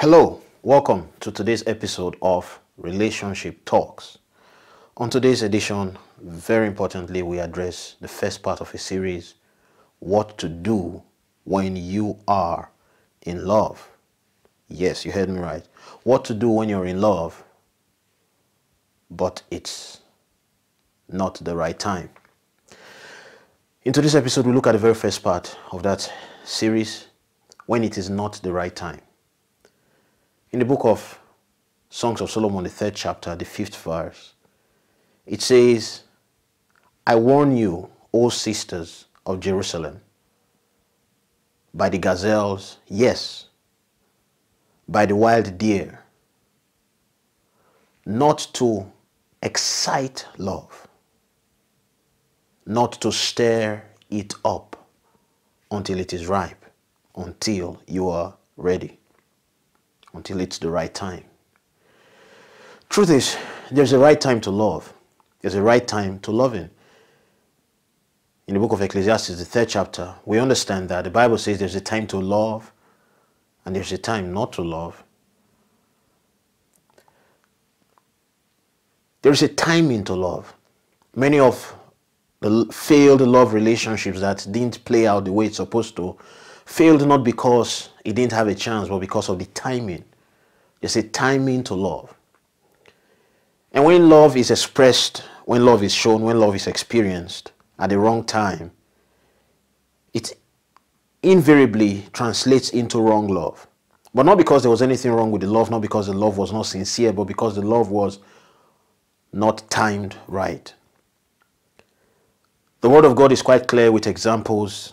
Hello, welcome to today's episode of Relationship Talks. On today's edition, very importantly, we address the first part of a series, what to do when you are in love. Yes, you heard me right. What to do when you're in love, but it's not the right time. In today's episode, we look at the very first part of that series, when it is not the right time. In the book of Songs of Solomon, the 3rd chapter, the 5th verse, it says, I warn you, O sisters of Jerusalem, by the gazelles, yes, by the wild deer, not to excite love, not to stir it up until it is ripe, until you are ready. Until it's the right time. Truth is, there's a right time to love. There's a right time to loving. In the book of Ecclesiastes, the 3rd chapter, we understand that the Bible says there's a time to love and there's a time not to love. There's a timing to love. Many of the failed love relationships that didn't play out the way it's supposed to failed not because it didn't have a chance, but because of the timing. There's a timing to love. And when love is expressed, when love is shown, when love is experienced at the wrong time, it invariably translates into wrong love. But not because there was anything wrong with the love, not because the love was not sincere, but because the love was not timed right. The Word of God is quite clear with examples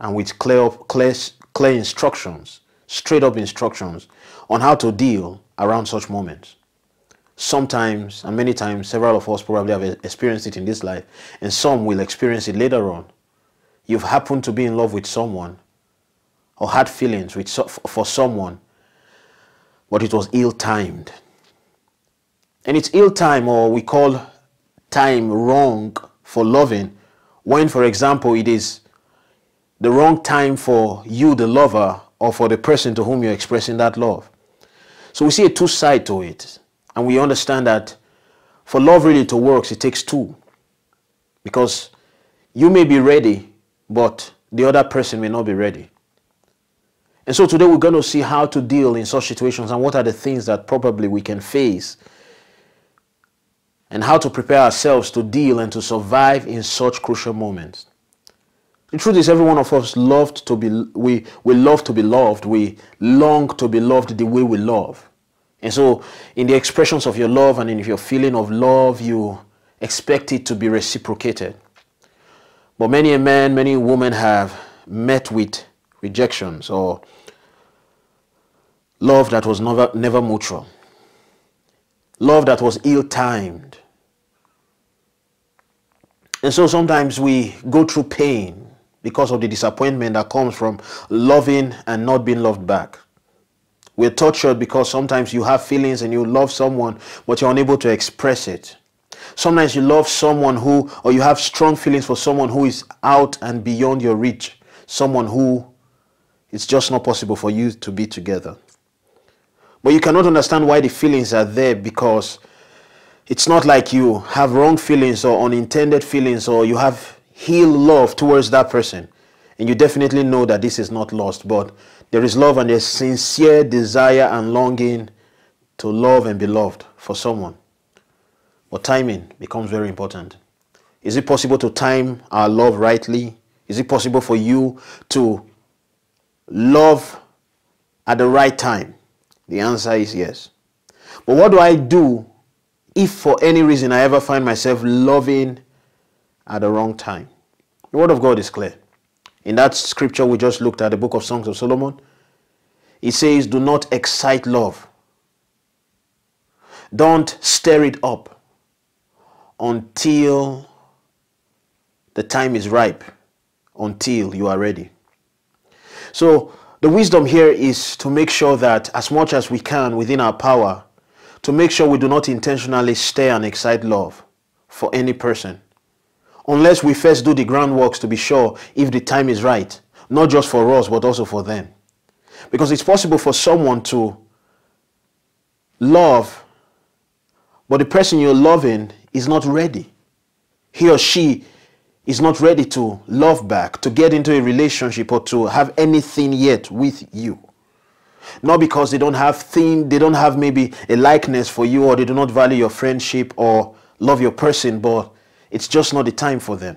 and with clear instructions, straight up instructions on how to deal around such moments. Sometimes, and many times, several of us probably have experienced it in this life, and some will experience it later on. You've happened to be in love with someone or had feelings for someone, but it was ill-timed. And it's ill-timed, or we call time wrong for loving, when, for example, it is the wrong time for you, the lover, or for the person to whom you're expressing that love. So we see a two-side to it, and we understand that for love really to work, it takes two, because you may be ready, but the other person may not be ready. And so today we're going to see how to deal in such situations and what are the things that probably we can face and how to prepare ourselves to deal and to survive in such crucial moments. The truth is, every one of us loved to be, we love to be loved. We long to be loved the way we love. And so in the expressions of your love and in your feeling of love, you expect it to be reciprocated. But many a man, many women have met with rejections or love that was never mutual. Love that was ill-timed. And so sometimes we go through pain because of the disappointment that comes from loving and not being loved back. We're tortured because sometimes you have feelings and you love someone, but you're unable to express it. Sometimes you love someone who, or you have strong feelings for someone who is out and beyond your reach. Someone who it's just not possible for you to be together. But you cannot understand why the feelings are there, because it's not like you have wrong feelings or unintended feelings, or you have heal love towards that person, and you definitely know that this is not lost, but there is love and there's sincere desire and longing to love and be loved for someone. But timing becomes very important. Is it possible to time our love rightly? Is it possible for you to love at the right time? The answer is yes. But what do I do if for any reason I ever find myself loving at the wrong time? The Word of God is clear. In that scripture we just looked at, the book of Songs of Solomon, it says, do not excite love. Don't stir it up until the time is ripe, until you are ready. So the wisdom here is to make sure that as much as we can within our power, to make sure we do not intentionally stir and excite love for any person, unless we first do the groundworks to be sure if the time is right, not just for us, but also for them. Because it's possible for someone to love, but the person you're loving is not ready. He or she is not ready to love back, to get into a relationship or to have anything yet with you. Not because they don't have maybe a likeness for you, or they do not value your friendship or love your person, but it's just not the time for them.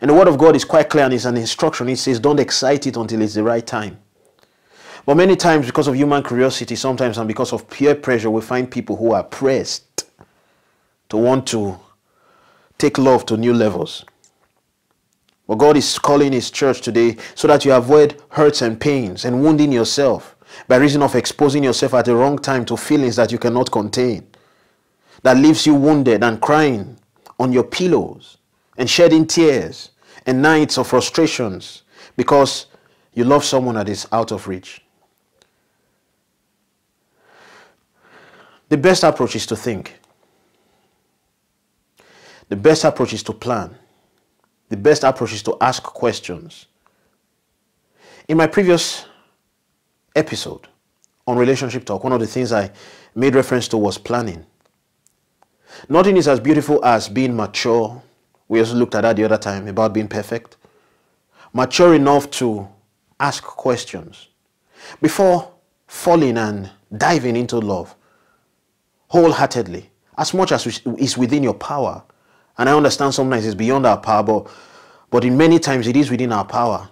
And the word of God is quite clear, and it's an instruction. It says, don't excite it until it's the right time. But many times, because of human curiosity sometimes, and because of peer pressure, we find people who are pressed to want to take love to new levels. But God is calling his church today so that you avoid hurts and pains and wounding yourself by reason of exposing yourself at the wrong time to feelings that you cannot contain, that leaves you wounded and crying on your pillows and shedding tears and nights of frustrations because you love someone that is out of reach. The best approach is to think. The best approach is to plan. The best approach is to ask questions. In my previous episode on Relationship Talk, one of the things I made reference to was planning. Nothing is as beautiful as being mature. We also looked at that the other time about being perfect. Mature enough to ask questions before falling and diving into love wholeheartedly, as much as is within your power. And I understand sometimes it's beyond our power, but in many times it is within our power,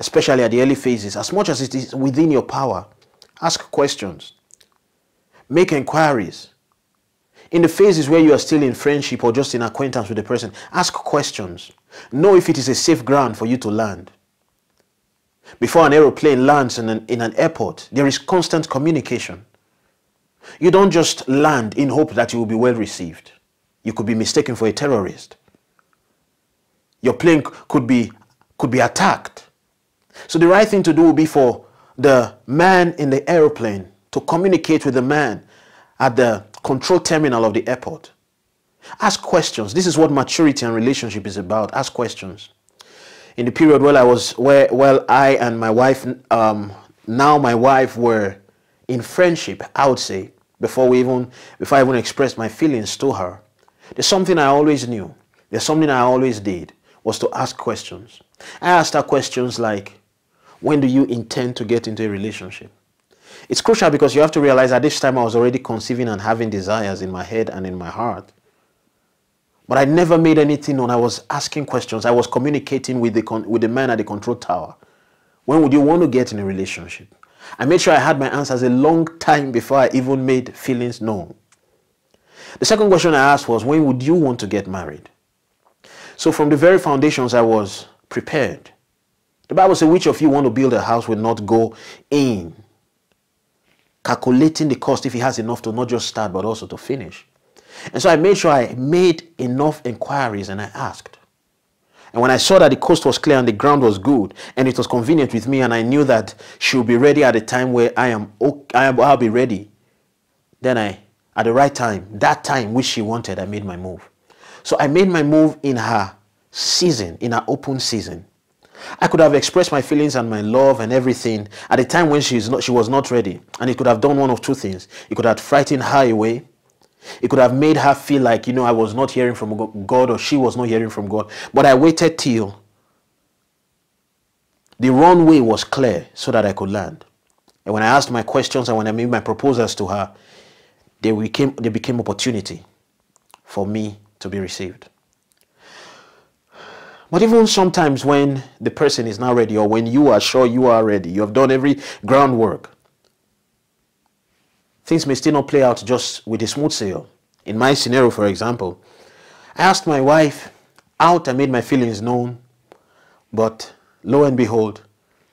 especially at the early phases. As much as it is within your power, ask questions, make inquiries. In the phases where you are still in friendship or just in acquaintance with the person, ask questions. Know if it is a safe ground for you to land. Before an aeroplane lands in an airport, there is constant communication. You don't just land in hope that you will be well received. You could be mistaken for a terrorist. Your plane could be attacked. So the right thing to do would be for the man in the aeroplane to communicate with the man at the control terminal of the airport. Ask questions. This is what maturity and relationship is about. Ask questions. In the period where I and my wife, now my wife, were in friendship, I would say, before I even expressed my feelings to her, there's something I always knew. There's something I always did, was to ask questions. I asked her questions like, when do you intend to get into a relationship? It's crucial because you have to realize at this time I was already conceiving and having desires in my head and in my heart. But I never made anything known. I was asking questions. I was communicating with the man at the control tower. When would you want to get in a relationship? I made sure I had my answers a long time before I even made feelings known. The second question I asked was, when would you want to get married? So from the very foundations, I was prepared. The Bible says, which of you want to build a house will not go in calculating the cost, if he has enough to not just start but also to finish. And so I made sure I made enough inquiries, and I asked. And when I saw that the coast was clear and the ground was good and it was convenient with me, and I knew that she'll be ready at a time where I'll be ready, then at the right time, that time which she wanted, I made my move. So I made my move in her season, in her open season. I could have expressed my feelings and my love and everything at a time when she was not ready. And it could have done one of two things. It could have frightened her away. It could have made her feel like, I was not hearing from God, or she was not hearing from God. But I waited till the runway was clear so that I could land. And when I asked my questions and when I made my proposals to her, they became opportunity for me to be received. But even sometimes when the person is not ready, or when you are sure you are ready, you have done every groundwork, things may still not play out just with a smooth sail. In my scenario, for example, I asked my wife out, I made my feelings known, but lo and behold,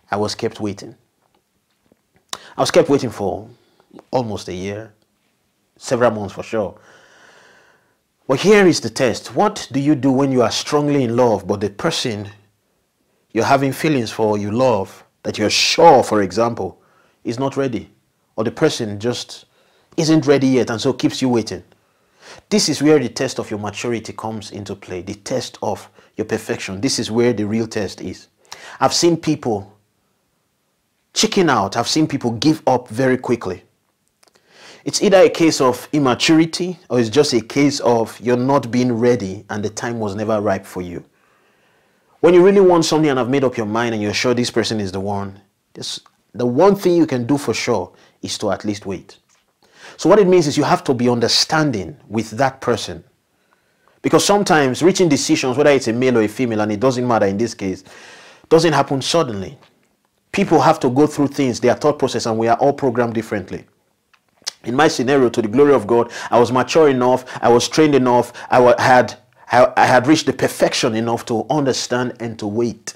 I was kept waiting. I was kept waiting for almost a year, several months for sure. But here is the test. What do you do when you are strongly in love, but the person you're having feelings for, you love, that you're sure, for example, is not ready, or the person just isn't ready yet and so keeps you waiting? This is where the test of your maturity comes into play, the test of your perfection. This is where the real test is. I've seen people chicken out. I've seen people give up very quickly. It's either a case of immaturity or it's just a case of you're not being ready and the time was never ripe for you. When you really want something and have made up your mind and you're sure this person is the one, the one thing you can do for sure is to at least wait. So what it means is you have to be understanding with that person. Because sometimes reaching decisions, whether it's a male or a female, and it doesn't matter in this case, doesn't happen suddenly. People have to go through things, their thought process, and we are all programmed differently. In my scenario, to the glory of God, I was mature enough, I was trained enough, I had reached the perfection enough to understand and to wait.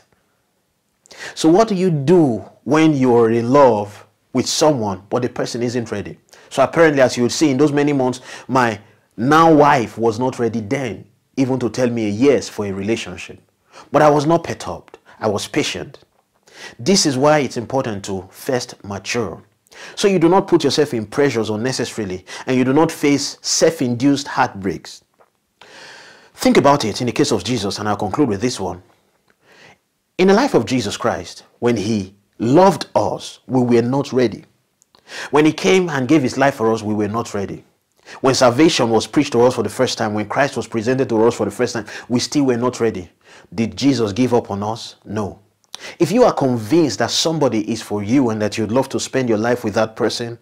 So what do you do when you're in love with someone, but the person isn't ready? So apparently, as you would see in those many months, my now wife was not ready then even to tell me a yes for a relationship. But I was not perturbed. I was patient. This is why it's important to first mature. So you do not put yourself in pressures unnecessarily and you do not face self-induced heartbreaks. Think about it in the case of Jesus, and I'll conclude with this one. In the life of Jesus Christ, when he loved us, we were not ready. When he came and gave his life for us, we were not ready. When salvation was preached to us for the first time, when Christ was presented to us for the first time, we still were not ready. Did Jesus give up on us? No. If you are convinced that somebody is for you and that you'd love to spend your life with that person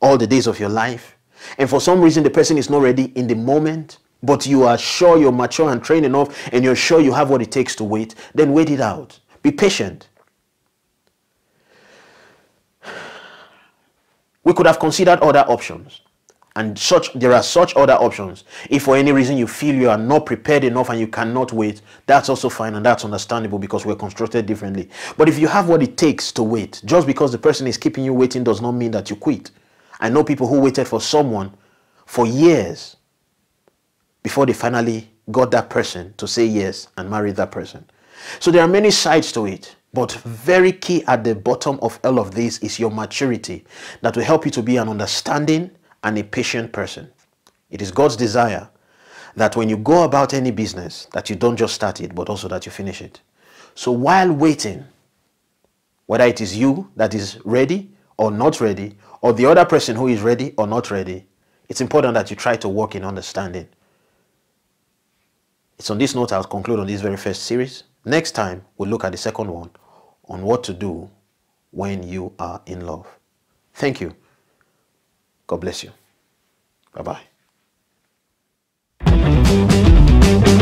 all the days of your life, and for some reason the person is not ready in the moment, but you are sure you're mature and trained enough and you're sure you have what it takes to wait, then wait it out. Be patient. We could have considered other options. And there are such other options. If for any reason you feel you are not prepared enough and you cannot wait, that's also fine and that's understandable because we're constructed differently. But if you have what it takes to wait, just because the person is keeping you waiting does not mean that you quit. I know people who waited for someone for years before they finally got that person to say yes and marry that person. So there are many sides to it. But very key at the bottom of all of this is your maturity that will help you to be an understanding and a patient person. It is God's desire that when you go about any business, that you don't just start it, but also that you finish it. So while waiting, whether it is you that is ready or not ready, or the other person who is ready or not ready, it's important that you try to work in understanding. It's on this note I'll conclude on this very first series. Next time, we'll look at the second one on what to do when you are in love. Thank you. God bless you. Bye-bye.